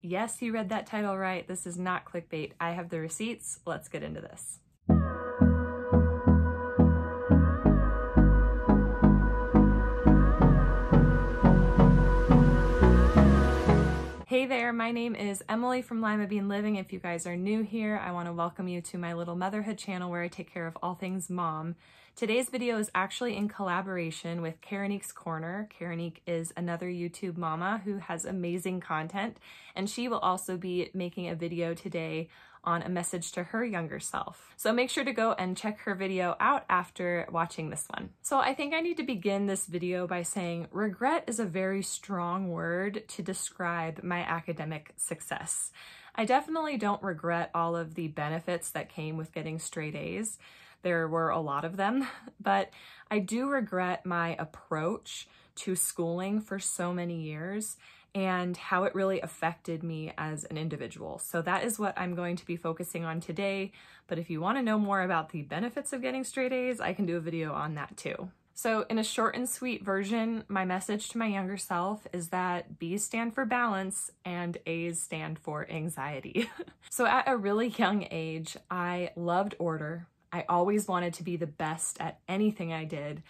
Yes, you read that title right. This is not clickbait. I have the receipts. Let's get into this. Hey there, my name is Emily from Lima Bean Living. If you guys are new here, I want to welcome you to my little motherhood channel where I take care of all things mom. Today's video is actually in collaboration with Karanique's Corner. Karanique is another YouTube mama who has amazing content, and she will also be making a video today on a message to her younger self. So make sure to go and check her video out after watching this one. So I think I need to begin this video by saying regret is a very strong word to describe my academic success. I definitely don't regret all of the benefits that came with getting straight A's. There were a lot of them, but I do regret my approach to schooling for so many years and how it really affected me as an individual. So that is what I'm going to be focusing on today. But if you want to know more about the benefits of getting straight A's, I can do a video on that too. So in a short and sweet version, my message to my younger self is that B's stand for balance and A's stand for anxiety. So at a really young age, I loved order. I always wanted to be the best at anything I did.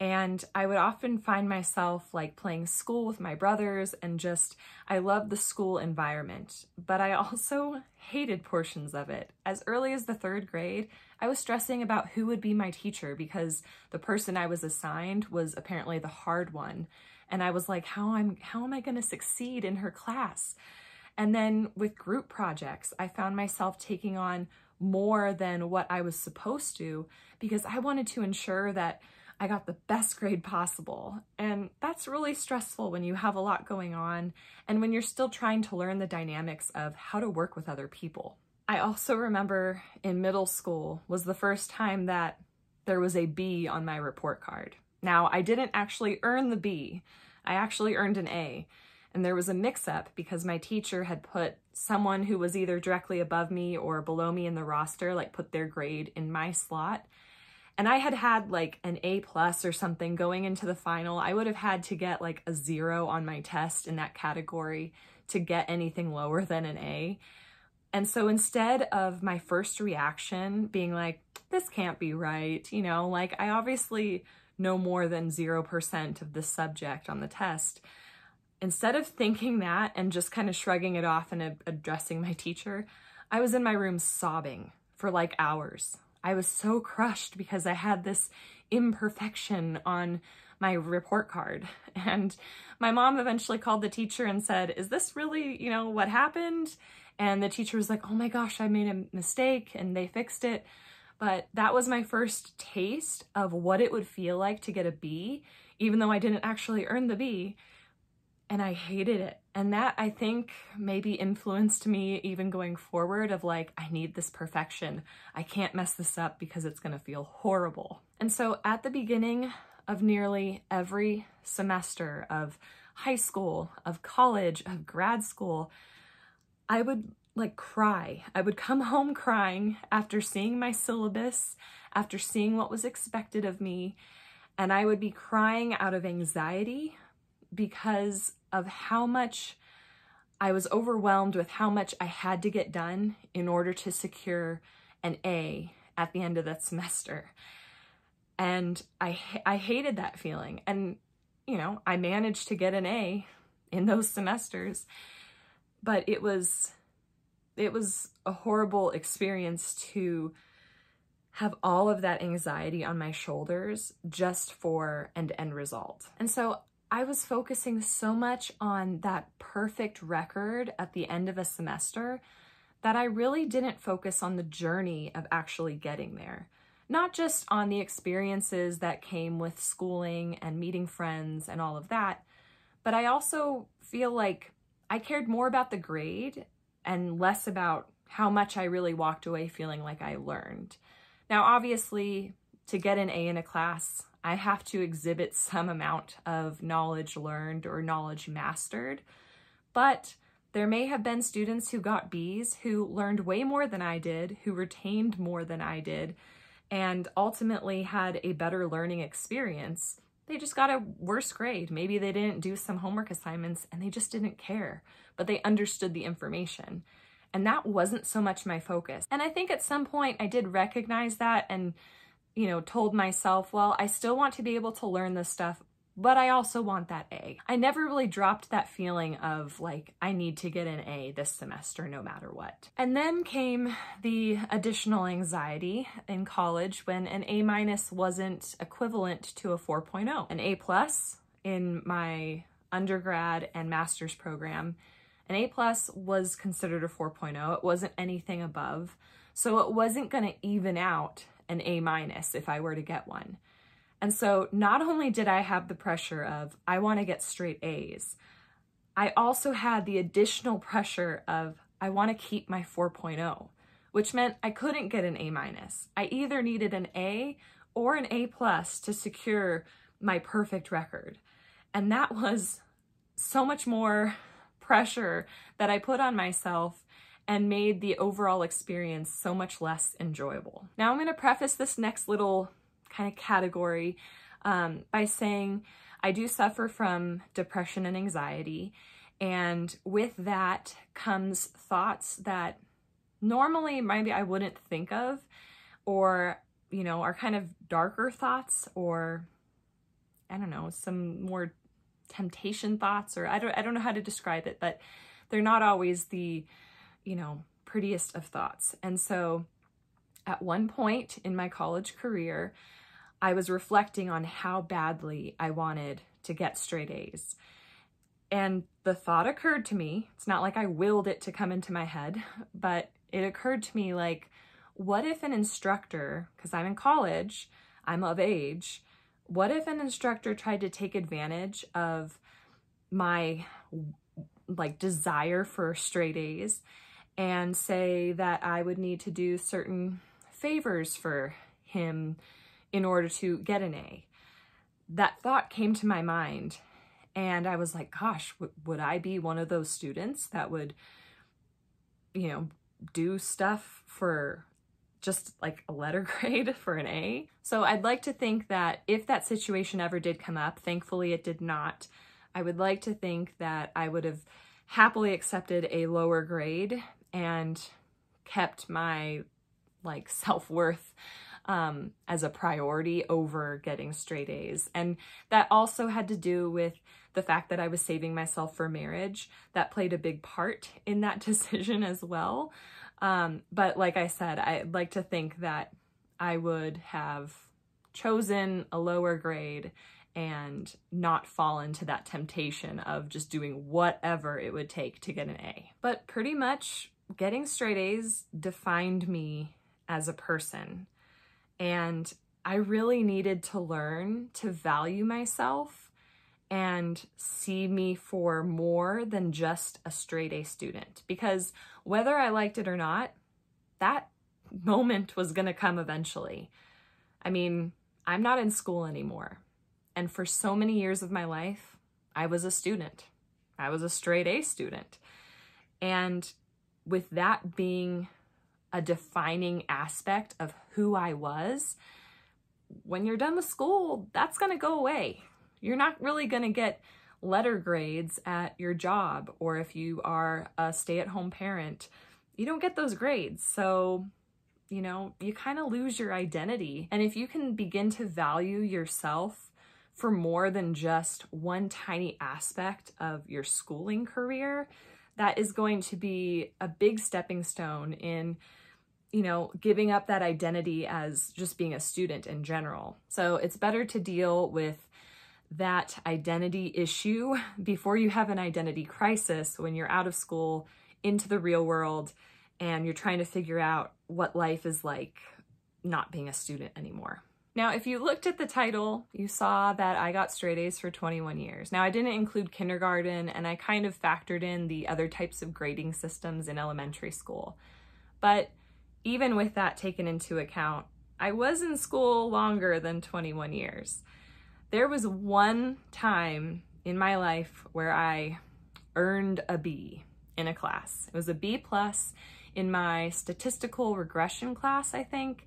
And I would often find myself like playing school with my brothers and just, I loved the school environment, but I also hated portions of it. As early as the third grade, I was stressing about who would be my teacher because the person I was assigned was apparently the hard one. And I was like, how am I gonna succeed in her class? And then with group projects, I found myself taking on more than what I was supposed to because I wanted to ensure that I got the best grade possible. And that's really stressful when you have a lot going on and when you're still trying to learn the dynamics of how to work with other people. I also remember in middle school was the first time that there was a B on my report card. Now, I didn't actually earn the B. I actually earned an A. And there was a mix-up because my teacher had put someone who was either directly above me or below me in the roster, like put their grade in my slot. And I had like an A+ or something going into the final. I would have had to get like a 0 on my test in that category to get anything lower than an A. And so instead of my first reaction being like, this can't be right, you know, like I obviously know more than 0% of the subject on the test. Instead of thinking that and just kind of shrugging it off and addressing my teacher, I was in my room sobbing for like hours. I was so crushed because I had this imperfection on my report card. And my mom eventually called the teacher and said, is this really, you know, what happened? And the teacher was like, oh my gosh, I made a mistake, and they fixed it. But that was my first taste of what it would feel like to get a B, even though I didn't actually earn the B. And I hated it. And that, I think, maybe influenced me even going forward of like, I need this perfection. I can't mess this up because it's gonna feel horrible. And so at the beginning of nearly every semester of high school, of college, of grad school, I would like cry. I would come home crying after seeing my syllabus, after seeing what was expected of me. And I would be crying out of anxiety because of how much I was overwhelmed with how much I had to get done in order to secure an A at the end of that semester. And I hated that feeling. And, you know, I managed to get an A in those semesters, but it was a horrible experience to have all of that anxiety on my shoulders just for an end result. And so I was focusing so much on that perfect record at the end of a semester that I really didn't focus on the journey of actually getting there. Not just on the experiences that came with schooling and meeting friends and all of that, but I also feel like I cared more about the grade and less about how much I really walked away feeling like I learned. Now, obviously, to get an A in a class, I have to exhibit some amount of knowledge learned or knowledge mastered, but there may have been students who got B's who learned way more than I did, who retained more than I did, and ultimately had a better learning experience They just got a worse grade. Maybe they didn't do some homework assignments and they just didn't care, but they understood the information. And that wasn't so much my focus. And I think at some point I did recognize that and, you know, told myself, well, I still want to be able to learn this stuff, but I also want that A. I never really dropped that feeling of like, I need to get an A this semester no matter what. And then came the additional anxiety in college when an A- wasn't equivalent to a 4.0. An A+ in my undergrad and master's program, an A+ was considered a 4.0. It wasn't anything above. So it wasn't gonna even out an A- if I were to get one. And so not only did I have the pressure of, I want to get straight A's, I also had the additional pressure of, I want to keep my 4.0, which meant I couldn't get an A-. I either needed an A or an A+ to secure my perfect record. And that was so much more pressure that I put on myself and made the overall experience so much less enjoyable. Now I'm going to preface this next little kind of category by saying I do suffer from depression and anxiety, and with that comes thoughts that normally maybe I wouldn't think of, or, you know, are kind of darker thoughts, or I don't know, some more temptation thoughts, or I don't know how to describe it, but they're not always the, you know, prettiest of thoughts. And so at one point in my college career, I was reflecting on how badly I wanted to get straight A's. And the thought occurred to me, it's not like I willed it to come into my head, but it occurred to me like, what if an instructor, because I'm in college, I'm of age, what if an instructor tried to take advantage of my like desire for straight A's and say that I would need to do certain favors for him in order to get an A. That thought came to my mind and I was like, gosh, would I be one of those students that would, you know, do stuff for just like a letter grade for an A? So I'd like to think that if that situation ever did come up, thankfully it did not, I would like to think that I would have happily accepted a lower grade and kept my like self-worth as a priority over getting straight A's. And that also had to do with the fact that I was saving myself for marriage. That played a big part in that decision as well. But like I said, I'd like to think that I would have chosen a lower grade and not fall into that temptation of just doing whatever it would take to get an A. But pretty much getting straight A's defined me as a person. And I really needed to learn to value myself and see me for more than just a straight A student. Because whether I liked it or not, that moment was gonna come eventually. I mean, I'm not in school anymore. And for so many years of my life, I was a student. I was a straight A student. And with that being a defining aspect of who I was, when you're done with school, that's gonna go away. You're not really gonna get letter grades at your job, or if you are a stay-at-home parent, you don't get those grades. So, you know, you kind of lose your identity. And if you can begin to value yourself for more than just one tiny aspect of your schooling career, that is going to be a big stepping stone in, you know, giving up that identity as just being a student in general. So it's better to deal with that identity issue before you have an identity crisis when you're out of school into the real world and you're trying to figure out what life is like not being a student anymore. Now, if you looked at the title, you saw that I got straight A's for 21 years. Now, I didn't include kindergarten, and I kind of factored in the other types of grading systems in elementary school. But even with that taken into account, I was in school longer than 21 years. There was one time in my life where I earned a B in a class. It was a B+ in my statistical regression class, I think.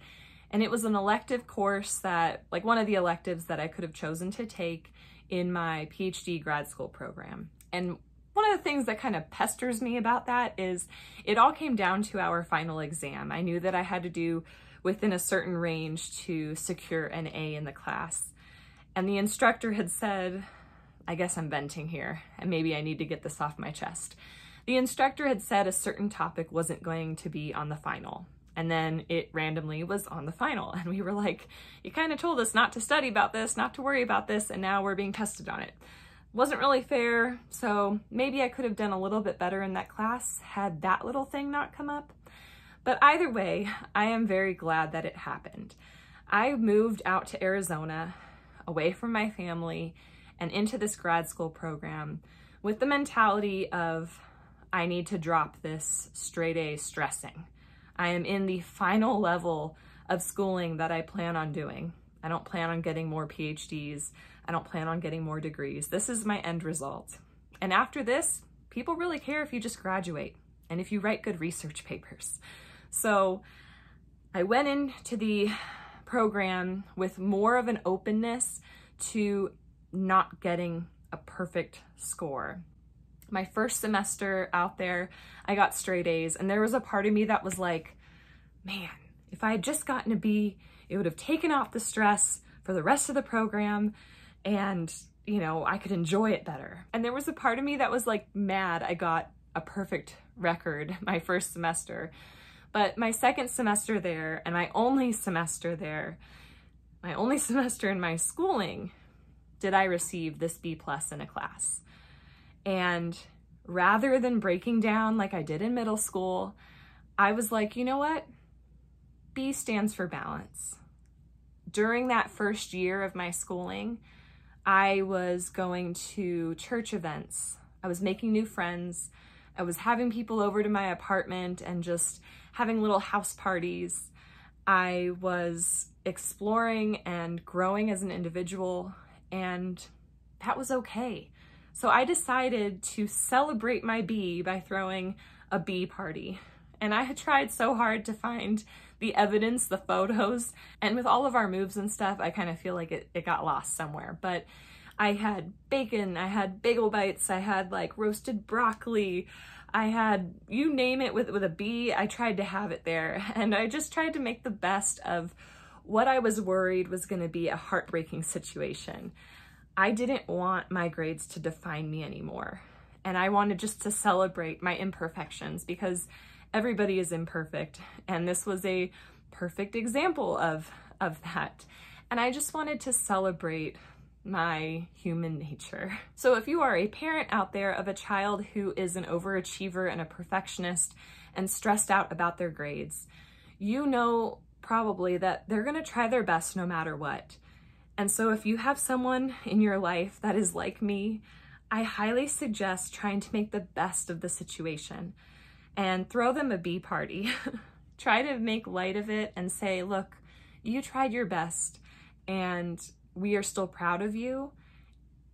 And it was an elective course that, like one of the electives that I could have chosen to take in my PhD grad school program. And one of the things that kind of pesters me about that is it all came down to our final exam. I knew that I had to do within a certain range to secure an A in the class. And the instructor had said, I guess I'm venting here, and maybe I need to get this off my chest. The instructor had said a certain topic wasn't going to be on the final. And then it randomly was on the final. And we were like, you kind of told us not to study about this, not to worry about this, and now we're being tested on it. Wasn't really fair, so maybe I could have done a little bit better in that class had that little thing not come up. But either way, I am very glad that it happened. I moved out to Arizona, away from my family, and into this grad school program with the mentality of, I need to drop this straight A stressing. I am in the final level of schooling that I plan on doing. I don't plan on getting more PhDs. I don't plan on getting more degrees. This is my end result. And after this, people really care if you just graduate and if you write good research papers. So I went into the program with more of an openness to not getting a perfect score. My first semester out there, I got straight A's, and there was a part of me that was like, man, if I had just gotten a B, it would have taken off the stress for the rest of the program, and you know, I could enjoy it better. And there was a part of me that was like mad I got a perfect record my first semester. But my second semester there, and my only semester in my schooling, did I receive this B+ in a class. And rather than breaking down like I did in middle school, I was like, you know what? B stands for balance. During that first year of my schooling, I was going to church events. I was making new friends. I was having people over to my apartment and just having little house parties. I was exploring and growing as an individual, and that was okay. So I decided to celebrate my B by throwing a B party. And I had tried so hard to find the evidence, the photos, and with all of our moves and stuff, I kind of feel like it got lost somewhere. But I had bacon, I had bagel bites, I had like roasted broccoli, I had, you name it with a B, I tried to have it there. And I just tried to make the best of what I was worried was gonna be a heartbreaking situation. I didn't want my grades to define me anymore. And I wanted just to celebrate my imperfections, because everybody is imperfect. And this was a perfect example of that. And I just wanted to celebrate my human nature. So if you are a parent out there of a child who is an overachiever and a perfectionist and stressed out about their grades, you know probably that they're gonna try their best no matter what. And so if you have someone in your life that is like me, I highly suggest trying to make the best of the situation and throw them a B party. Try to make light of it and say, look, you tried your best and we are still proud of you,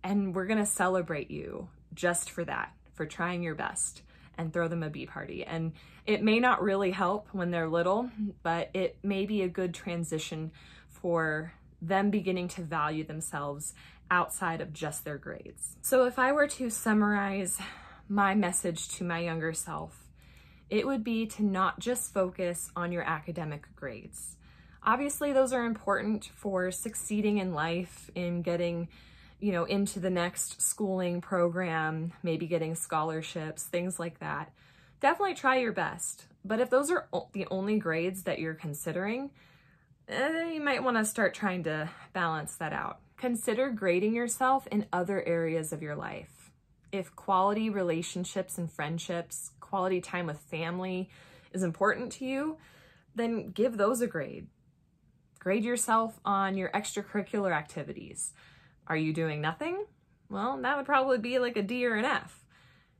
and we're gonna celebrate you just for that, for trying your best, and throw them a B party. And it may not really help when they're little, but it may be a good transition for them beginning to value themselves outside of just their grades. So if I were to summarize my message to my younger self, it would be to not just focus on your academic grades. Obviously, those are important for succeeding in life, in getting, you know, into the next schooling program, maybe getting scholarships, things like that. Definitely try your best. But if those are the only grades that you're considering, you might want to start trying to balance that out. Consider grading yourself in other areas of your life. If quality relationships and friendships, quality time with family is important to you, then give those a grade. Grade yourself on your extracurricular activities. Are you doing nothing? Well, that would probably be like a D or an F.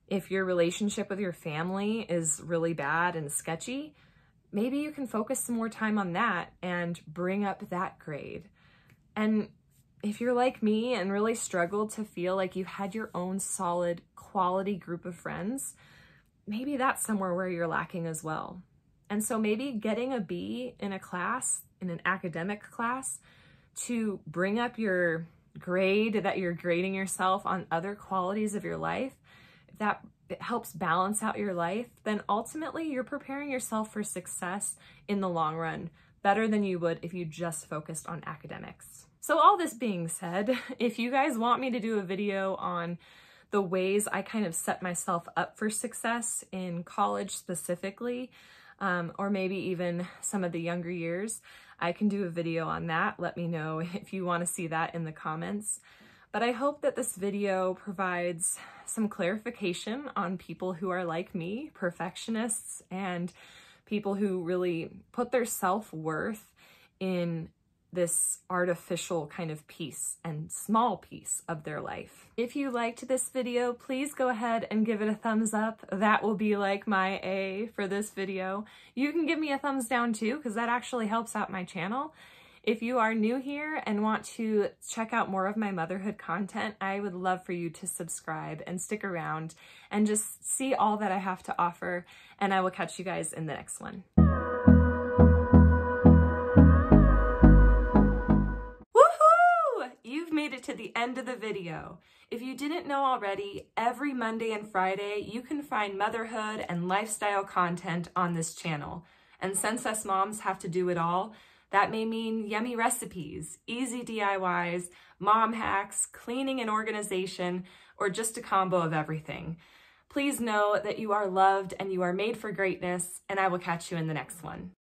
If your relationship with your family is really bad and sketchy, maybe you can focus some more time on that and bring up that grade. And if you're like me and really struggled to feel like you had your own solid, quality group of friends, maybe that's somewhere where you're lacking as well. And so maybe getting a B in a class, in an academic class, to bring up your grade that you're grading yourself on other qualities of your life, that it helps balance out your life, then ultimately you're preparing yourself for success in the long run, better than you would if you just focused on academics. So all this being said, if you guys want me to do a video on the ways I kind of set myself up for success in college specifically, or maybe even some of the younger years, I can do a video on that. Let me know if you want to see that in the comments. But I hope that this video provides some clarification on people who are like me, perfectionists, and people who really put their self-worth in this artificial kind of piece and small piece of their life. If you liked this video, please go ahead and give it a thumbs up. That will be like my A for this video. You can give me a thumbs down too, because that actually helps out my channel. If you are new here and want to check out more of my motherhood content, I would love for you to subscribe and stick around and just see all that I have to offer, and I will catch you guys in the next one. Woohoo! You've made it to the end of the video. If you didn't know already, every Monday and Friday you can find motherhood and lifestyle content on this channel. And since us moms have to do it all, that may mean yummy recipes, easy DIYs, mom hacks, cleaning and organization, or just a combo of everything. Please know that you are loved and you are made for greatness, and I will catch you in the next one.